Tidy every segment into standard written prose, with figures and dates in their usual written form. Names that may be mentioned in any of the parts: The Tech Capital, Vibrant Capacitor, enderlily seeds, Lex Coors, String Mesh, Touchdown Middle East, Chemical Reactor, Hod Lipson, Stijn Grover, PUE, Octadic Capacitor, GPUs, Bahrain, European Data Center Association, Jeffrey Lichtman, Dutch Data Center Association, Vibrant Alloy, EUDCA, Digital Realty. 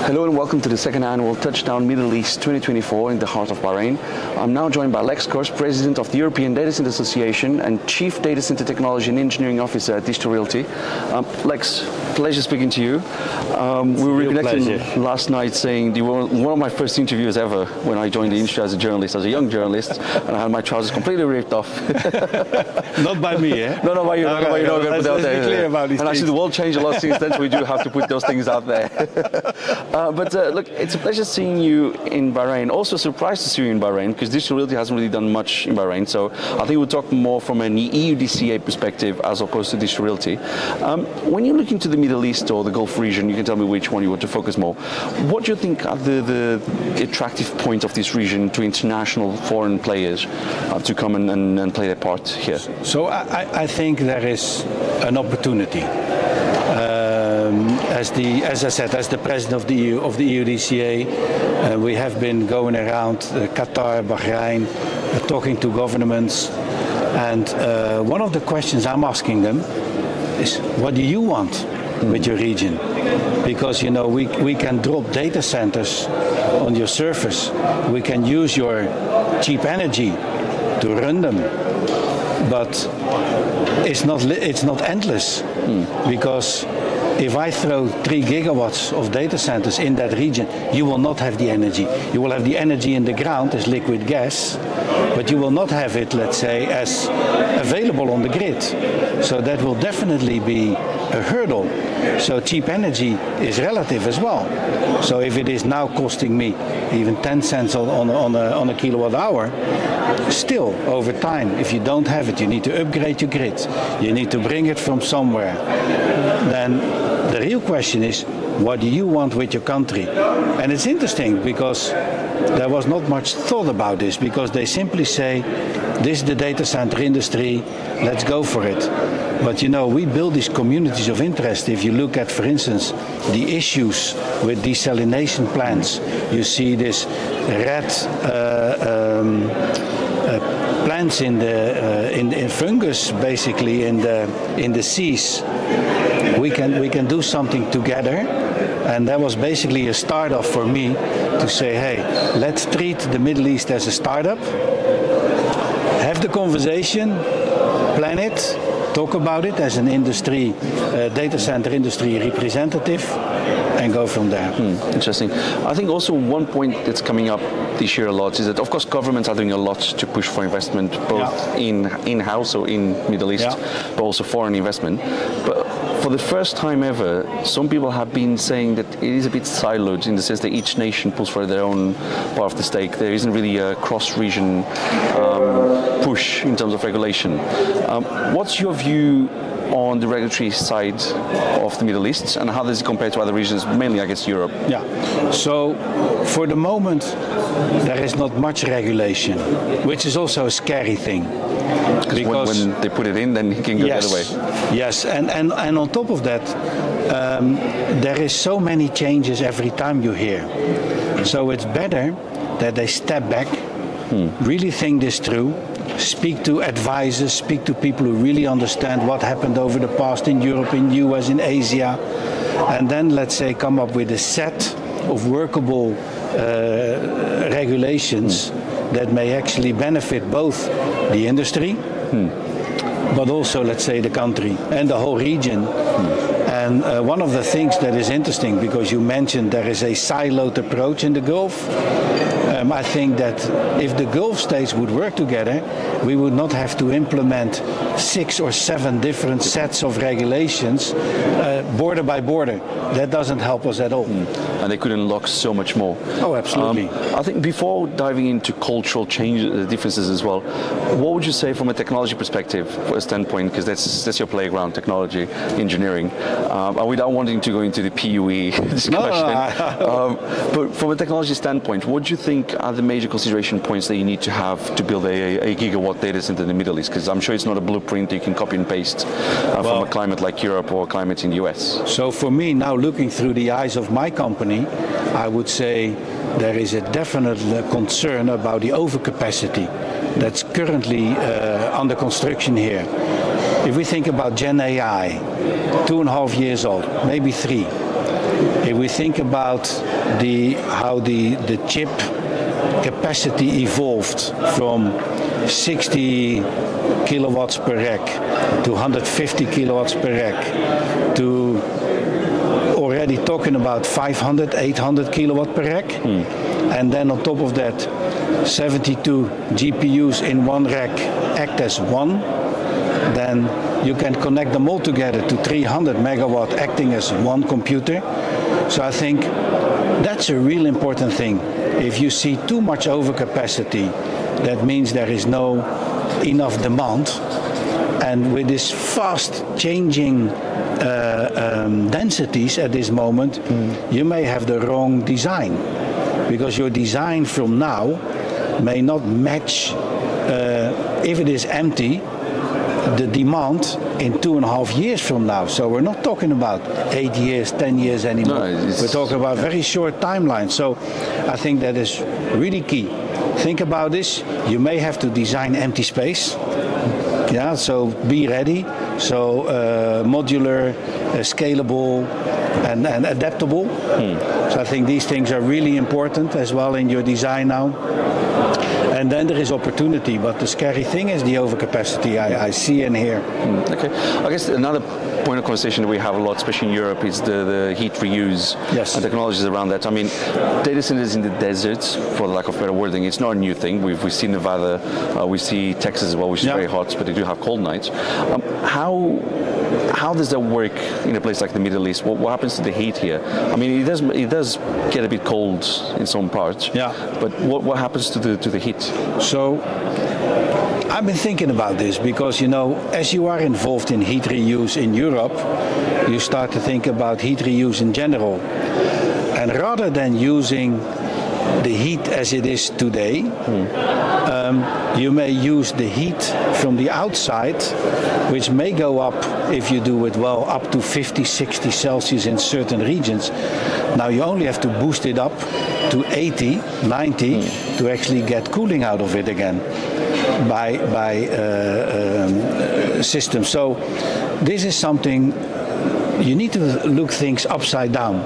Hello and welcome to the second annual Touchdown Middle East 2024 in the heart of Bahrain. I'm now joined by Lex Coors, President of the European Data Center Association and Chief Data Center Technology and Engineering Officer at Digital Realty. Lex, pleasure speaking to you. We were reconnecting last night saying you were one of my first interviews ever when I joined the industry as a journalist, as a young journalist, and I had my trousers completely ripped off. Not by me, eh? No, not by you. No, by you. No, let's be clear about these things. And actually the world changed a lot since then, so we do have to put those things out there. Look, it's a pleasure seeing you in Bahrain. Also surprised to see you in Bahrain because Digital Realty hasn't really done much in Bahrain. So I think we'll talk more from an EU DCA perspective as opposed to Digital Realty. When you look into the Middle East or the Gulf region, you can tell me which one you want to focus more. What do you think are the attractive points of this region to international foreign players to come and play their part here? So I think there is an opportunity. As I said, as the president of the EU DCA, we have been going around Qatar, Bahrain, talking to governments, and one of the questions I'm asking them is, what do you want with your region? Because, you know, we can drop data centers on your surface, we can use your cheap energy to run them, but it's not endless, because if I throw 3 gigawatts of data centers in that region, you will not have the energy. You will have the energy in the ground as liquid gas, but you will not have it, let's say, as available on the grid. So that will definitely be a hurdle. So cheap energy is relative as well. So if it is now costing me even 10 cents on a kilowatt hour, still over time, if you don't have it, you need to upgrade your grid. You need to bring it from somewhere. Then the real question is, what do you want with your country? And it's interesting because there was not much thought about this, because they simply say, this is the data center industry, let's go for it. But you know, we build these communities of interest. If you look at, for instance, the issues with desalination plants, you see this red plants in fungus, basically in the seas. We can do something together. And that was basically a start-off for me to say, hey, let's treat the Middle East as a startup, have the conversation, plan it, talk about it as an industry, data center industry representative, and go from there. Interesting. I think also one point that's coming up this year a lot is that, of course, governments are doing a lot to push for investment, both in-house or in Middle East, but also foreign investment. But for the first time ever, some people have been saying that it is a bit siloed in the sense that each nation pulls for their own part of the stake. There isn't really a cross-region push in terms of regulation. What's your view on the regulatory side of the Middle East, and how does it compare to other regions, mainly, I guess, Europe? Yeah, so for the moment, there is not much regulation, which is also a scary thing. Because when they put it in, then it can go the other way. Yes, and on top of that, there is so many changes every time you hear. So it's better that they step back, really think this through, speak to advisors, speak to people who really understand what happened over the past in Europe, in US, in Asia, and then, let's say, come up with a set of workable regulations that may actually benefit both the industry, but also, let's say, the country and the whole region. And one of the things that is interesting, because you mentioned there is a siloed approach in the Gulf, I think that if the Gulf states would work together, we would not have to implement 6 or 7 different sets of regulations, border by border. That doesn't help us at all. And they could unlock so much more. Oh, absolutely. I think before diving into cultural changes, differences as well, what would you say from a technology perspective, a standpoint, because that's your playground, technology, engineering, and without wanting to go into the PUE discussion, but from a technology standpoint, what do you think are the major consideration points that you need to have to build a gigawatt data center in the Middle East? Because I'm sure it's not a blueprint that you can copy and paste from a climate like Europe or a climate in the US. So for me, now looking through the eyes of my company, I would say there is a definite concern about the overcapacity that's currently under construction here. If we think about Gen AI, 2.5 years old, maybe 3. If we think about how the chip capacity evolved from 60 kilowatts per rack to 150 kilowatts per rack to already talking about 500, 800 kilowatt per rack. And then on top of that, 72 GPUs in one rack act as one. Then you can connect them all together to 300 megawatt acting as one computer. So I think that's a real important thing. If you see too much overcapacity, that means there is no enough demand. And with this fast changing densities at this moment, you may have the wrong design, because your design from now may not match, if it is empty, the demand in 2.5 years from now. So we're not talking about 8 years, 10 years anymore. No, we're talking about very short timelines. So I think that is really key. Think about this. You may have to design empty space. Yeah, so be ready. So modular, scalable, and adaptable. So I think these things are really important as well in your design now. And then there is opportunity, but the scary thing is the overcapacity I see and hear. Okay, I guess another point of conversation that we have a lot, especially in Europe, is the heat reuse and technologies around that. I mean, data centers in the deserts, for lack of better wording, it's not a new thing. We've, we see Nevada, we see Texas as well, which is very hot, but they do have cold nights. How does that work in a place like the Middle East? What happens to the heat here? I mean, it does get a bit cold in some parts. Yeah. But what happens to the heat? So I've been thinking about this because, you know, as you are involved in heat reuse in Europe, you start to think about heat reuse in general. And rather than using the heat as it is today, you may use the heat from the outside, which may go up, if you do it well, up to 50, 60 Celsius in certain regions. Now you only have to boost it up to 80, 90 to actually get cooling out of it again by systems. So this is something. You need to look things upside down.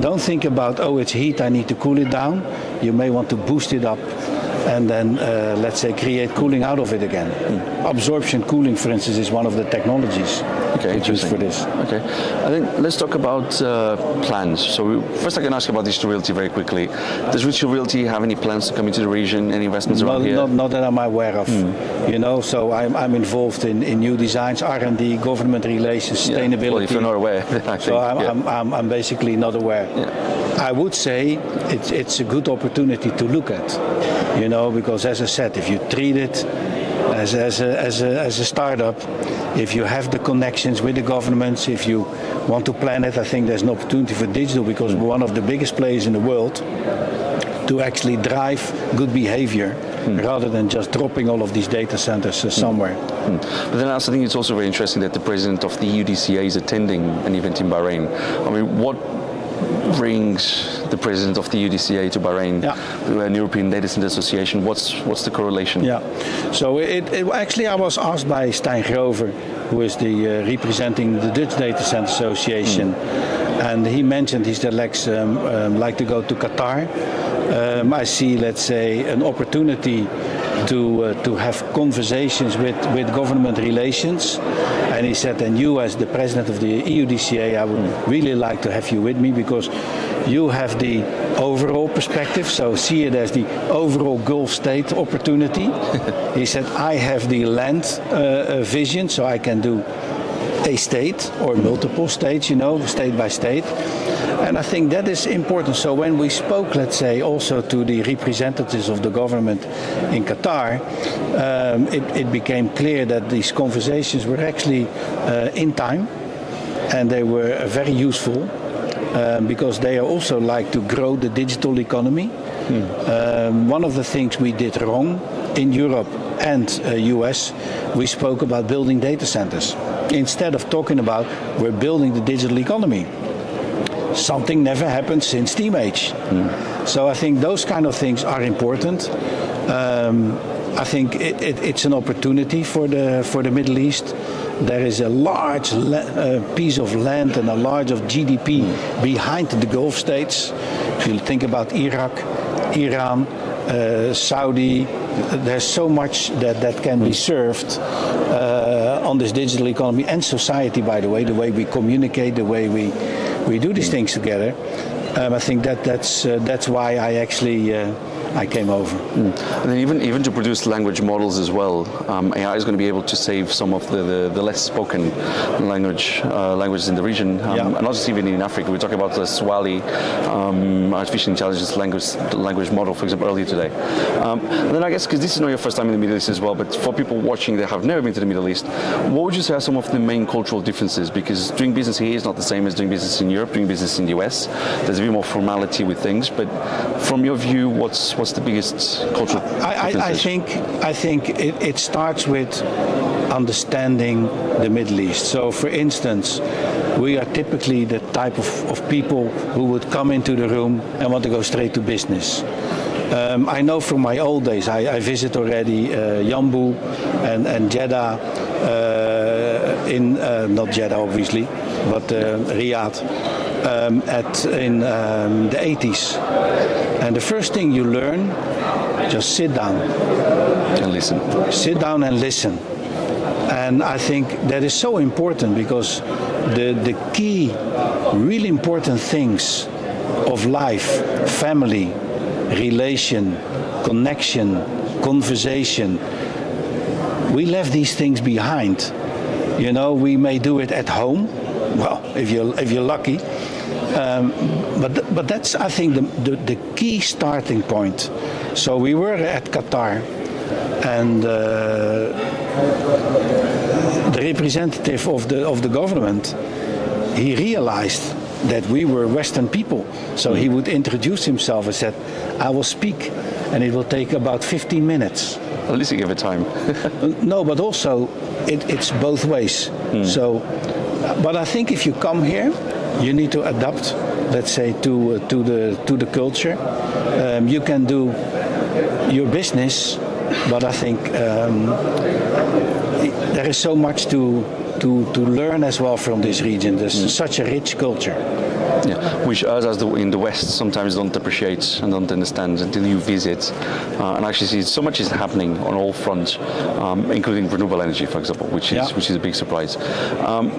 Don't think about, oh, it's heat, I need to cool it down. You may want to boost it up and then, let's say, create cooling out of it again. Absorption cooling, for instance, is one of the technologies used for this. Okay, I think let's talk about plans. So first I can ask about Digital Realty very quickly. Does Digital Realty have any plans to come into the region, any investments around here? Not that I'm aware of. You know, so I'm involved in new designs, R&D, government relations, sustainability. Well, if you're not aware, I think, so I'm basically not aware. I would say it's a good opportunity to look at, you know, because as I said, if you treat it as a startup, if you have the connections with the governments, if you want to plan it, I think there's an opportunity for digital, because we're one of the biggest players in the world to actually drive good behavior rather than just dropping all of these data centers somewhere. But then I also think it's also very interesting that the president of the EUDCA is attending an event in Bahrain. I mean, what brings the president of the EUDCA to Bahrain, the European Data Center Association? What's the correlation? Yeah, so it actually I was asked by Stijn Grover, who is the representing the Dutch Data Center Association, and he mentioned, he said, Lex, like to go to Qatar. I see, let's say, an opportunity to have conversations with government relations. And he said, and you as the president of the EUDCA, I would really like to have you with me, because you have the overall perspective, so see it as the overall Gulf state opportunity. He said, I have the land vision, so I can do a state or multiple states, you know, state by state. And I think that is important. So when we spoke, let's say, also to the representatives of the government in Qatar, it became clear that these conversations were actually in time, and they were very useful, because they also like to grow the digital economy. One of the things we did wrong in Europe and US, we spoke about building data centers instead of talking about we're building the digital economy. Something never happened since Steam Age. So I think those kind of things are important. I think it's an opportunity for the Middle East. There is a large piece of land and a large of GDP behind the Gulf states. If you think about Iraq, Iran, Saudi, there's so much that can be served on this digital economy and society, by the way we communicate, the way we do these things together. I think that's why I actually I came over. And then even to produce language models as well, AI is going to be able to save some of the less spoken languages in the region, and not just even in Africa. We talked about the Swahili artificial intelligence language model, for example, earlier today. And then I guess, because this is not your first time in the Middle East as well, but for people watching that have never been to the Middle East, what would you say are some of the main cultural differences? Because doing business here is not the same as doing business in Europe, doing business in the US. There's a bit more formality with things, but from your view, what's the biggest cultural differences? I think it starts with understanding the Middle East. So, for instance, we are typically the type of people who would come into the room and want to go straight to business. I know from my old days, I visit already Yanbu and Jeddah, not Jeddah obviously, but Riyadh. In the 80s, and the first thing you learn, just sit down and listen. Sit down and listen, and I think that is so important, because the key, really important things of life, family, relation, connection, conversation, we left these things behind. You know, we may do it at home. Well, if you're lucky, but that's, I think, the key starting point. So we were at Qatar, and the representative of the government, he realized that we were Western people. So he would introduce himself and said, "I will speak, and it will take about 15 minutes." At least you give it time. No, but also it's both ways. So. But I think if you come here, you need to adapt, let's say, to the culture. You can do your business, but I think there is so much to learn as well from this region. There's such a rich culture. Yeah, which us in the West sometimes don't appreciate and don't understand until you visit and actually see so much is happening on all fronts, including renewable energy, for example, which is a big surprise.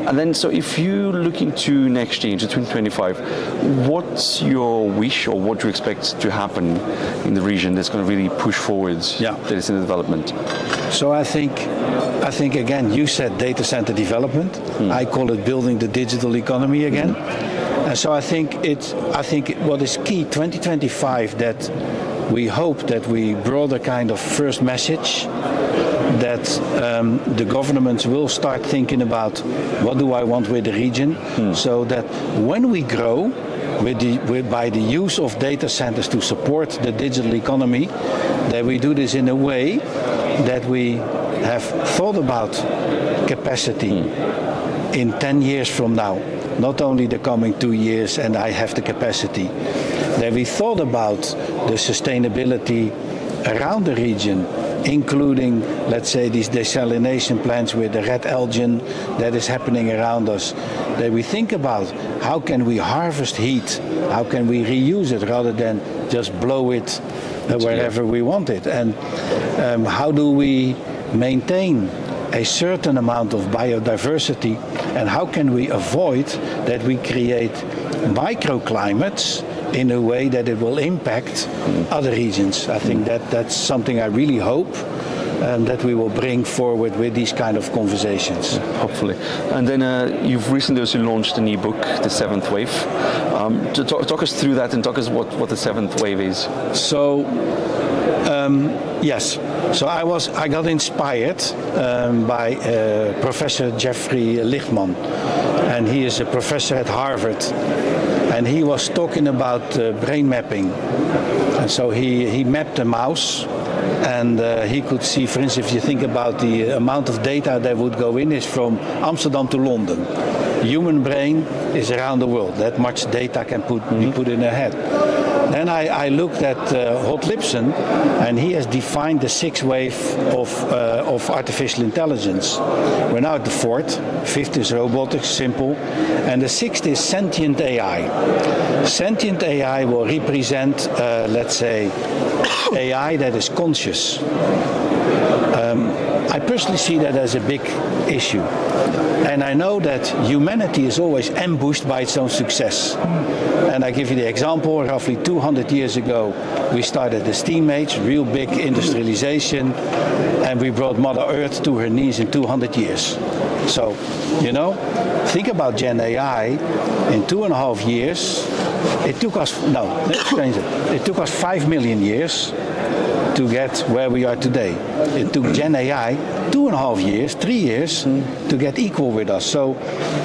And then, so if you look into next year, into 2025, what's your wish or what do you expect to happen in the region that's going to really push forward data center development? So I think again, you said data center development. I call it building the digital economy again. And so I think what is key 2025, that we hope that we brought a kind of first message that the governments will start thinking about what do I want with the region, so that when we grow by the use of data centers to support the digital economy, that we do this in a way that we have thought about capacity in 10 years from now. Not only the coming 2 years and I have the capacity. Then we thought about the sustainability around the region, including, let's say, these desalination plants with the red algae that is happening around us. That we think about how can we harvest heat, how can we reuse it rather than just blow it wherever we want it. And how do we maintain a certain amount of biodiversity, and how can we avoid that we create microclimates in a way that it will impact other regions. I think that's something I really hope that we will bring forward with these kind of conversations. Hopefully. And then you've recently also launched an e-book, The Seventh Wave. To talk us through that and talk us what The Seventh Wave is. So, yes. So I got inspired by Professor Jeffrey Lichtman, and he is a professor at Harvard, and he was talking about brain mapping. And so he mapped a mouse, and he could see, for instance, if you think about the amount of data that would go in is from Amsterdam to London. Human brain is around the world. That much data can be put in a head. Then I looked at Hod Lipson, and he has defined the sixth wave of artificial intelligence. We're now at the fourth, fifth is robotics, simple, and the sixth is sentient AI. Sentient AI will represent, let's say, AI that is conscious. I personally see that as a big issue. And I know that humanity is always ambushed by its own success. And I give you the example, roughly 200 years ago, we started the steam age, real big industrialization, and we brought Mother Earth to her knees in 200 years. So, you know, think about Gen AI, in 2.5 years, it took us, no, let's change it. It took us 5 million years to get where we are today. It took Gen AI 2.5 years, 3 years to get equal with us. So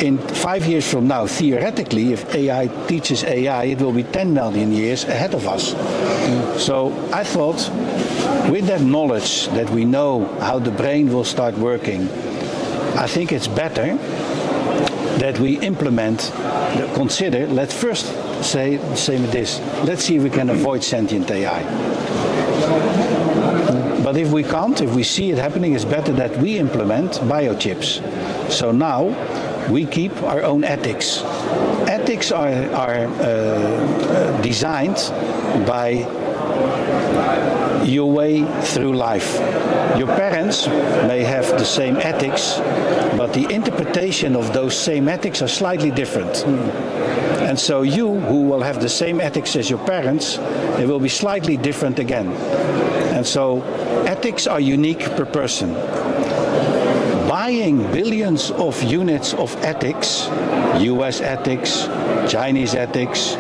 in 5 years from now, theoretically, if AI teaches AI, it will be 10 million years ahead of us. So I thought, with that knowledge that we know how the brain will start working, I think it's better that we implement, consider, let's first say the same as this, let's see if we can avoid sentient AI. But if we can't, if we see it happening, it's better that we implement biochips. So now we keep our own ethics. Ethics are designed by your way through life. Your parents may have the same ethics, but the interpretation of those same ethics are slightly different. And so you, who will have the same ethics as your parents, they will be slightly different again. And so ethics are unique per person. Buying billions of units of ethics, US ethics, Chinese ethics,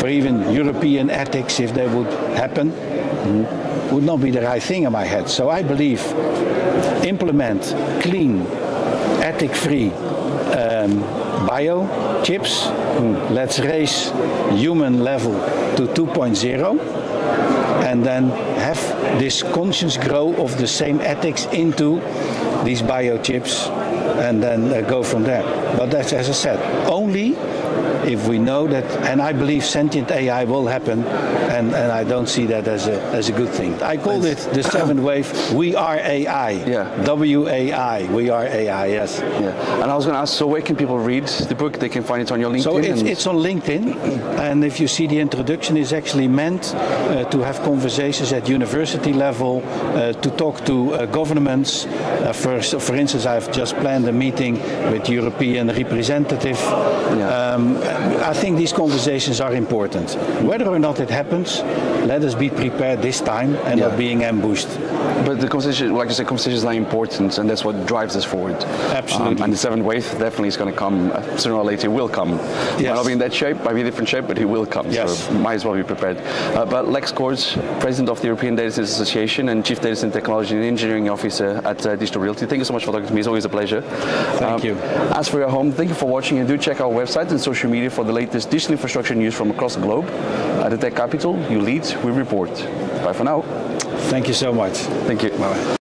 for even European ethics, if they would happen, would not be the right thing in my head. So I believe implement clean, ethic-free biochips. Let's raise human level to 2.0. And then have this conscious grow of the same ethics into these biochips, and then go from there. But that's, as I said, only if we know that, and I believe sentient AI will happen, and I don't see that as a good thing. I called it the seventh wave. We are AI. Yeah. W-A-I. We are AI, yes. Yeah. And I was going to ask, so where can people read the book? They can find it on your LinkedIn? So it's on LinkedIn, and if you see the introduction, it's actually meant to have conversations at university level, to talk to governments. For instance, I've just planned a meeting with European representative. Yeah. I think these conversations are important. Whether or not it happens, let us be prepared this time and not being ambushed. But the conversation, like you said, conversations are important, and that's what drives us forward. Absolutely. And the seventh wave definitely is going to come, sooner or later, will come. Yes. Might not be in that shape, might be a different shape, but it will come. Yes. So might as well be prepared. But Lex Coors, President of the European Data Center Association and Chief Data Center Technology and Engineering Officer at Digital Realty, thank you so much for talking to me. It's always a pleasure. Thank you. As for your home, thank you for watching, and do check our website and social media for the latest digital infrastructure news from across the globe. At The Tech Capital, you lead, we report. Bye for now. Thank you so much. Thank you. Bye-bye.